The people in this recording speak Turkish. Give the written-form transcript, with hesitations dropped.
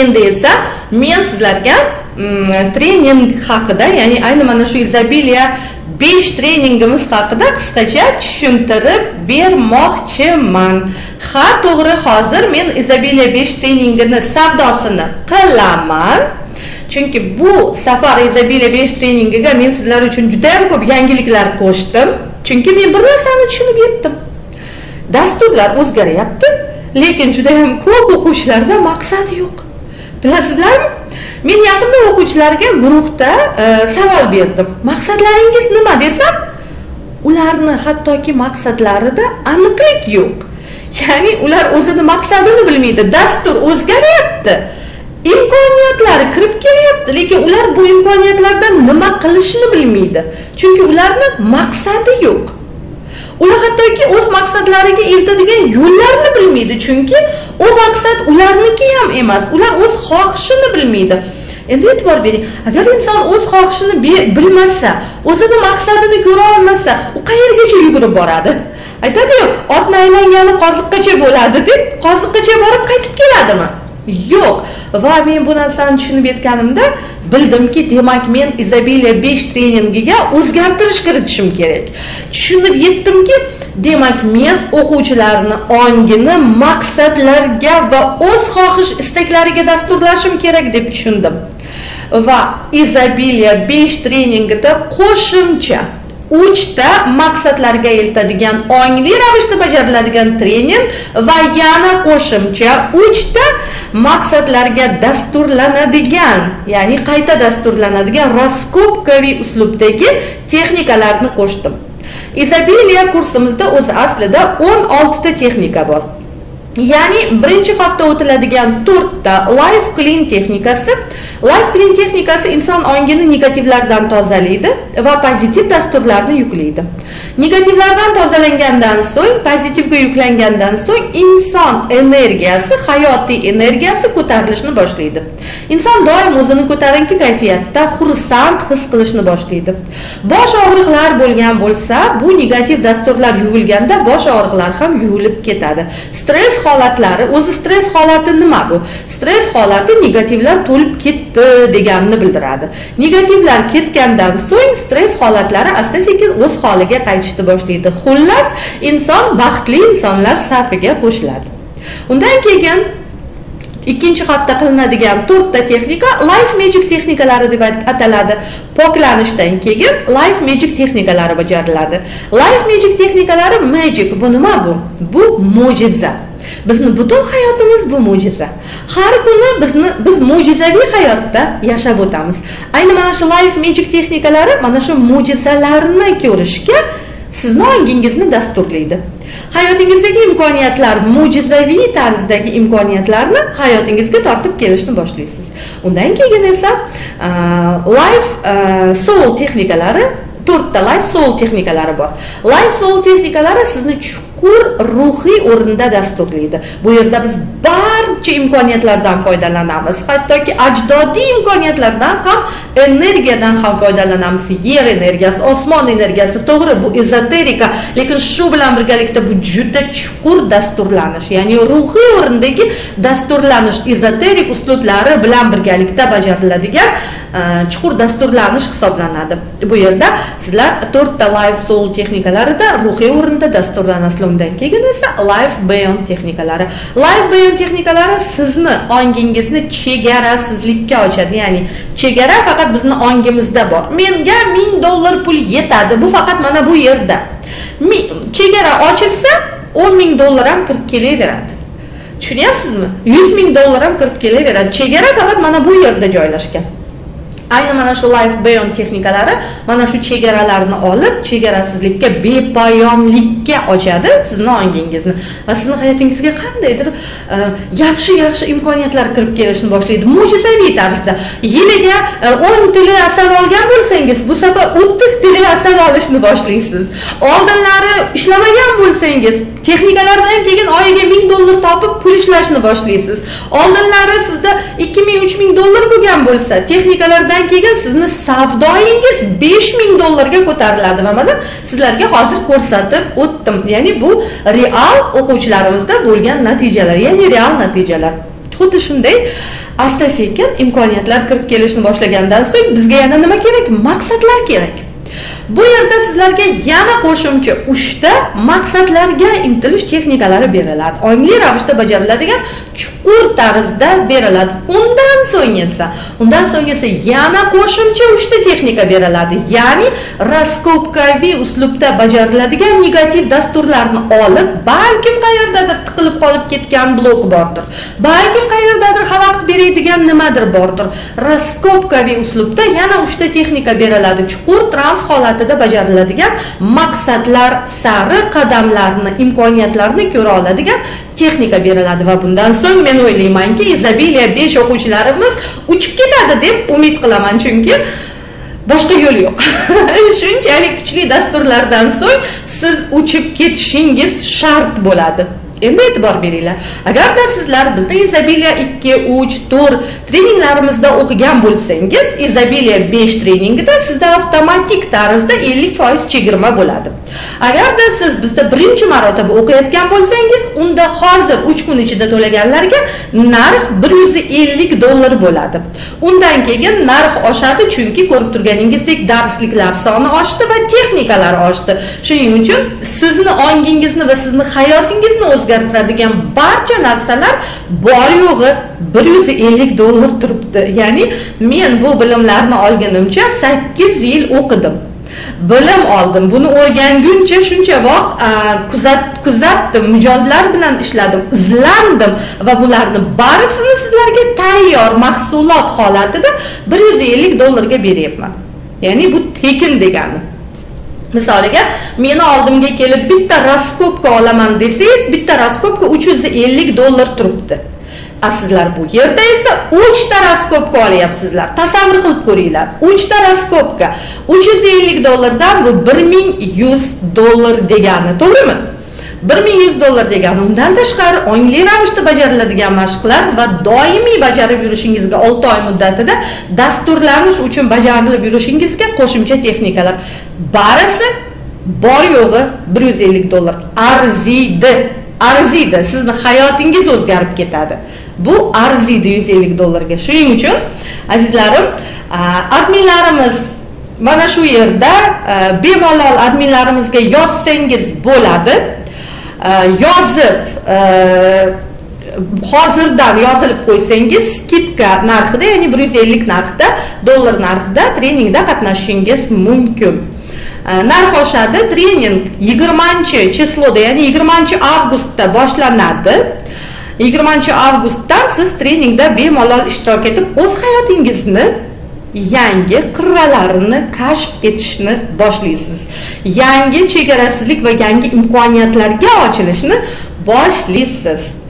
Endi esa men sizlarga trening haqida, ya'ni ayni mana shu Izobilya-5 treningimiz haqida qisqacha tushuntirib bermoqchiman. Ha, to'g'ri, hozir men Izobilya-5 treningini savdosini qilaman. Chunki bu safar Izobilya-5 treningiga men sizlar uchun juda ham ko'p yangiliklar qo'shdim. Chunki men bir narsani tushunib yetdim. Dasturlar o'zgaryapti, lekin juda ham ko'p o'quvchilarda maqsad yo'q. Bilasizlarmi? Men yaqinda o'quvchilarga guruhda savol berdim. Maqsadlaringiz nima desam, ularni hattoki maqsadlarida aniqlik yo'q. Ya'ni ular o'zini maqsadini bilmaydi. Dastur o'zgaryapti. Imkoniyatlari kirib kelyapti, lekin ular bu imkoniyatlardan nima qilishni bilmaydi. Chunki ularning maqsadi yo'q. Ular hattoki o'z maqsadlariga yetadigan yo'llarni bilmaydi, chunki o maqsad ularniki ham emas. Ular o'z xohishini bilmaydi. Endi e'tibor bering, agar inson o'z xohishini bilmasa, o'zining maqsadini ko'ra olmasa, u qayergacha yugurib boradi? Aytadi-ku, otni aylangani qoziqgacha bo'ladi deb, qoziqgacha borib qaytib keladimi? Yo'q. Va men bu narsani tushunib yetganimda bildimki, demak men Izobilya-5 treningiga o'zgartirish kiritishim kerak. Tushunib yetdimki, demak men o'quvchilarni ongini maqsadlarga va o'z xohish istaklariga dasturlashim kerak deb tushundim. Va Izobilya-5 treningida qo'shimcha 3 ta maqsadlarga yetadigan ongli ravishda bajariladigan trening va yana qo'shimcha 3 ta maqsadlarga dasturlanadigan, ya'ni qayta dasturlanadigan raskopkaviy uslubdagi texnikalarni qo'shdim. Izobilya kursimizda o'zi aslida 16 ta texnika bor. Ya'ni birinchi hafta o'tiladigan 4 ta Life clean texnikasi. Life clean texnikasi inson ongini negativlardan tozalaydi va pozitiv dasturlarni yuklaydi. Negativlardan tozalangandan so'ng, pozitivga yuklangandan so'ng inson energiyasi, hayotiy energiyasi ko'tarilishni boshlaydi. Inson doim o'zini ko'tarinki kayfiyatda, xursand his qilishni boshlaydi. Bosh og'riqlar bo'lgan bo'lsa, bu negativ dasturlar yuvilganda bosh og'riqlar ham yuvilib ketadi. Stress holatlari, o'zi stress holati nima bu? Stress holati negativlar to'lib ketdi deganini bildiradi. Negativlar ketgandan so'ng stress holatlari asta-sekin o'z holiga qaytishni boshlaydi. Xullas, inson baxtli insonlar safiga qo'shiladi. Undan keyin ikkinchi hafta qilinadigan 4 ta texnika Life Magic texnikalari deb ataladi. Poklanishdan keyin Life Magic texnikalari bajariladi. Life Magic texnikalari magic, bu nima bu? Bu mo'jiza. Bizning butun hayotimiz bu mo'jiza. Har kuni biz mo'jizaviy hayotda yashab o'tamiz. Ayni mana shu Life Magic texnikalari mana shu mo'jizalarni ko'rishga sizni ongingizni dasturlaydi. Hayotingizdagi imkoniyatlar, mo'jizaviy tarzdagi imkoniyatlarni hayotingizga tortib kelishni boshlaysiz. Undan keyin esa Life Soul texnikalari, 4 ta Life Soul texnikalari bor. Life Soul texnikalari sizni chuqur ruhiy o'rinda dasturlaydi. Bu yerda biz barcha imkoniyatlardan foydalanamiz. Hattoki ajdodiy imkoniyatlardan ham, energiyadan ham foydalanamiz. Yer energiyasi, osmon energiyasi, to'g'ri, bu ezoterika, lekin shu bilan birgalikda bu juda chuqur dasturlanish, ya'ni ruhiy o'rindagi dasturlanish, ezoterik uslublari bilan birgalikda bajariladigan chuqur dasturlanish hisoblanadi. Bu yerda sizlar 4 ta Life Soul texnikalarida ruhiy o'rinda dasturlanasiz. Undan keyin esa Life Beyond texnikalari. Life Beyond texnikalari sizni ongingizni chegarasizlikka ochadi. Ya'ni chegara faqat bizning ongimizda bor. Menga $1000 pul yetadi. Bu faqat mana bu yerda. Chegara ochilsa $10,000 ham kirib kelaveradi. Tushunyapsizmi? $100,000 ham kirib kelaveradi. Chegara faqat mana bu yerda joylashgan. Ayni mana shu Life Beyond texnikalari mana shu chegaralarni olib, chegarasizlikka, bepayonlikka ochadi sizni ongingizni va sizning hayotingizga qandaydir yaxshi imkoniyatlar kirib kelishni boshlaydi. Mo'jizaviy tarzda yiliga 10 tili asal olgan bo'lsangiz, bu safar 30 tili asal olishni boshlaysiz. Oldinlari ishlamagan bo'lsangiz, texnikalardan keyin oyiga $1000 topib pul ishlashni boshlaysiz. Oldinlari sizda $2000-$3000 bo'lgan bo'lsa, texnikalardan keyin sizni savdoingiz $5000 ko'tariladi. Mana sizlarga hozir ko'rsatib o'tdim. Ya'ni bu real o'quvchilarimizda bo'lgan natijalar, ya'ni real natijalar. xuddi shunday asta-sekin imkoniyatlar kirib kelishni boshlagandan so'ng bizga yana nima kerak? Maqsadlar kerak. Bu yerda sizlarga yana qo'shimcha 3 ta maqsadlarga intilish texnikalari beriladi. Ongli ravishda bajariladigan chuqur tarzda beriladi. Undan so'ng esa yana qo'shimcha 3 ta texnika beriladi. Ya'ni raskopkaviy uslubda bajariladigan negativ dasturlarni olib, balkim qayerdadir tiqilib qolib ketgan blok bordir. Balkim qayerdadir xalaqit beradigan nimadir bordir. Raskopkaviy uslubda yana 3 ta texnika beriladi. Chuqur holatida bajariladigan maqsadlar sari qadamlarni, imkoniyatlarni ko'ra oladigan texnika beriladi va bundan so'ng men o'ylaymanki, Изобилие-5 o'quvchilarimiz uchib ketadi deb umid qilaman, chunki boshqa yo'l yo'q. Shunchalik kuchli dasturlardan so'ng siz uchib ketishingiz shart bo'ladi. Endi e'tibor beringlar. Agarda sizlar bizda Изобилие-2, 3, 4 treninglarimizda o'qigan bo'lsangiz, Изобилие-5 treningida sizda avtomatik tarzda 50% chegirma bo'ladi. Agarda siz bizda birinchi marotaba o'qiyotgan bo'lsangiz, unda hozir 3 kun ichida to'laganlarga narx $150 bo'ladi. Undan keyin narx oshadi, chunki ko'rib turganingizdek darsliklar soni oshdi va texnikalar oshdi. Shuning uchun sizni ongingizni va sizni hayotingizni o'zgartiradigan barcha narsalar bor yo'g'i $150 turibdi. Ya'ni men bu bilimlarni olganimcha 8 yil o'qidim. Bilim oldim, buni o'rganguncha shuncha vaqt kuzatdim, mijozlar bilan ishladim, izlandim va bularni barisini sizlarga tayyor mahsulot holatida $150 ga beryapman. Ya'ni bu tekin degani. Misoliga meni oldimga kelib bitta raskopka olaman desangiz, bitta raskopka $350 turibdi. Sizlar bu yerda esa 3 ta raskopka olyapsizlar. Tasavvur qilib ko'ringlar. 3 ta raskopka $350 dan bu $1100 degani, to'g'rimi? $1100 degani. Undan tashqari ongli ravishda bajariladigan mashqlar va doimiy bajarib yurishingizga 6 oy muddatida dasturlanish uchun bajarilib yurishingizga qo'shimcha texnikalar. Barisi bor yo'g'i $150 arziydi. Arziydi. Sizni hayotingiz o'zgarib ketadi. Bu arziydi $150 ga. Shuning uchun azizlarim, adminlarimiz mana shu yerda bemalol adminlarimizga yozsangiz bo'ladi. Yozib hozirdan yozilib qo'ysangiz, skidka narxida, ya'ni $150 narxida, dollar narxida treningda qatnashishingiz mumkin. Narx oshadi. Trening 20-chi числоda, ya'ni 20 avgustda boshlanadi. 20 avgustdan siz treningda bemalol ishtirok etib, o'z hayotingizni yangi qirralarini kashf etishni boshlaysiz. Yangi chegarasizlik va yangi imkoniyatlarga ochilishni boshlaysiz.